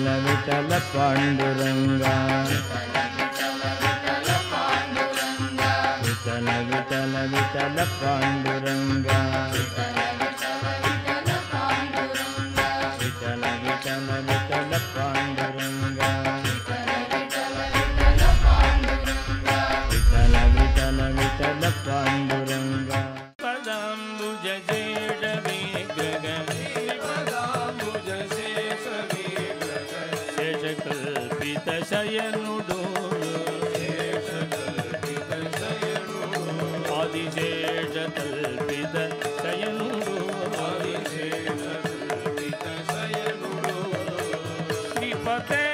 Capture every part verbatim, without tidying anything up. vitala vitala panduranga vitala vitala vitala panduranga vitala vitala vitala panduranga vitala vitala vitala panduranga padam bujje sayanudu kalpita sayanudu adi jeta kalpita sayanudu adi jeta kalpita sayanudu sipate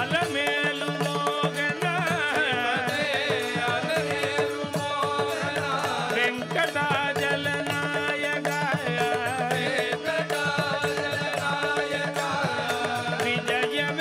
alamelu mogana sipate alamelu mogana venkata jalanayaka venkata jalanayaka yeah.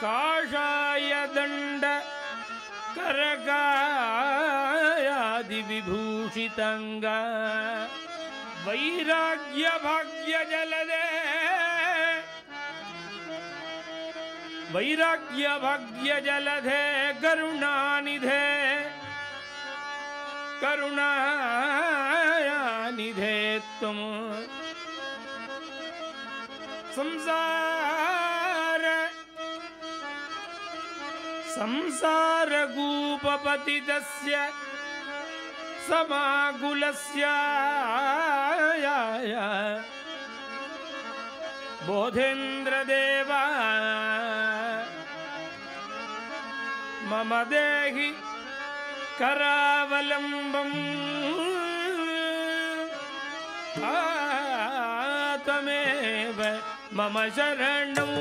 काषायदंड करगायादि विभूषितंग वैराग्य भाग्य जलदे वैराग्य भाग्य जलधे करुणानिधे करुणानिधे तुम संसार संसार गूपपतितस्य समाकुलस्य बोधेन्द्र देवा मम देहि करावलंबम त्वमेव मम शरणं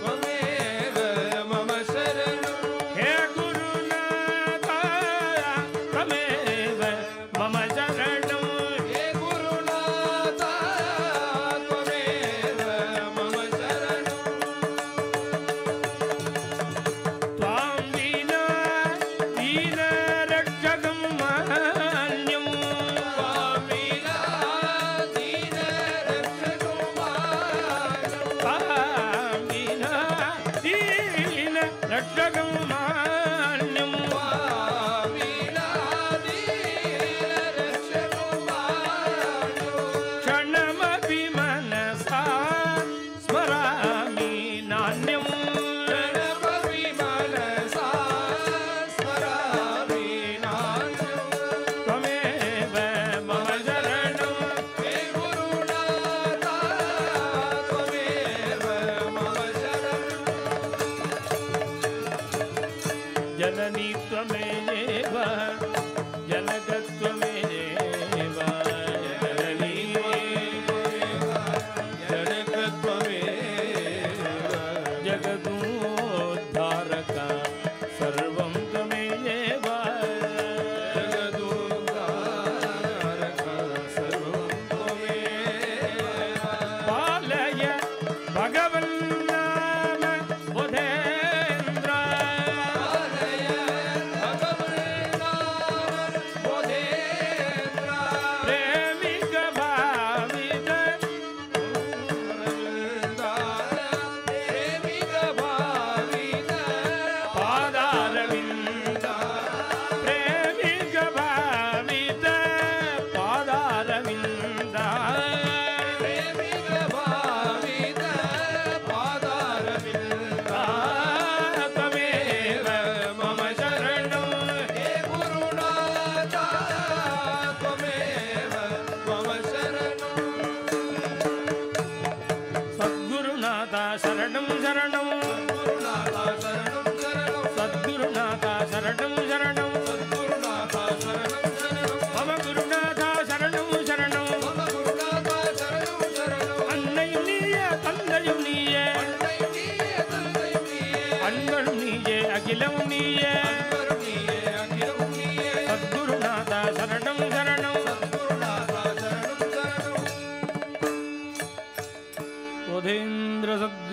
त्वमेव मम शरणं हे गुरुनाथ त्वमेव मम शरणं हे गुरुनाथ त्वमेव मम शरणं त्वां विना दीना रक्षकं मान्यं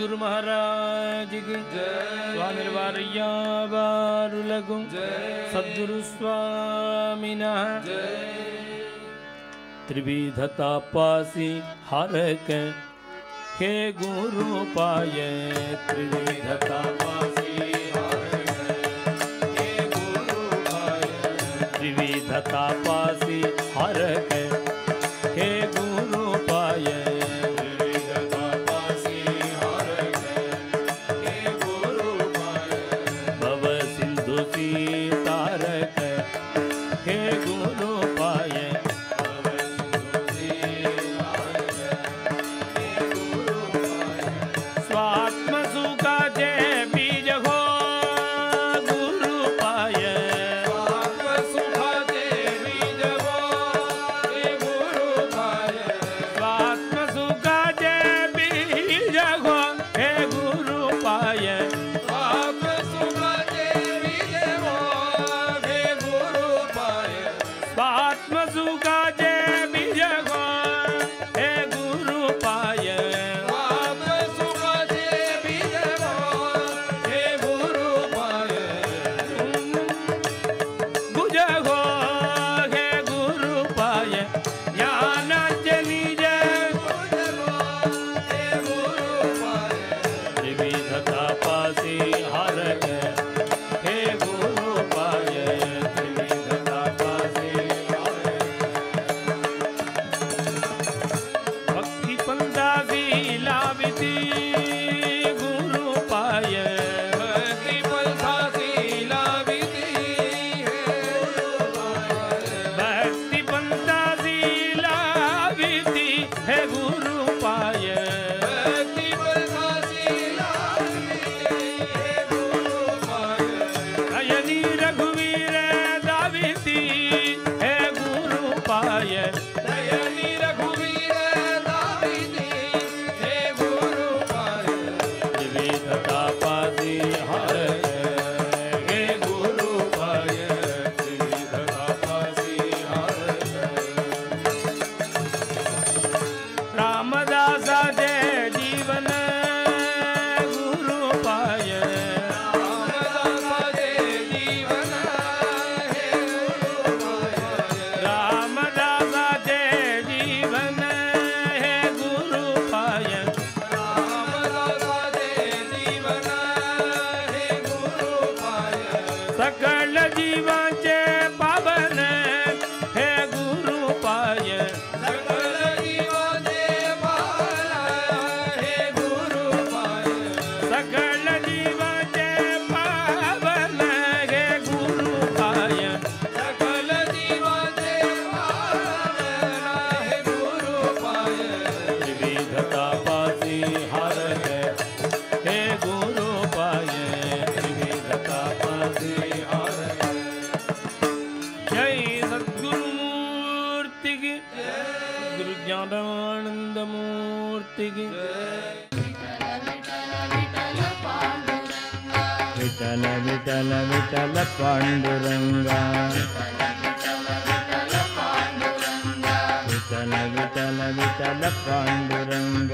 गुरु महाराज की स्वामी वारिया बारुलगु सद्गुरु स्वामिना त्रिविध तापासी हरक हे गुरु पाये त्रिविध तापासी हरक हे गुरु पाये त्रिविध तापासी हरक हे गुरु पाये सुख ವಿಠಲ ವಿಠಲ ವಿಠಲ ಪಾಂಡುರಂಗ ವಿಠಲ ವಿಠಲ ವಿಠಲ ಪಾಂಡುರಂಗ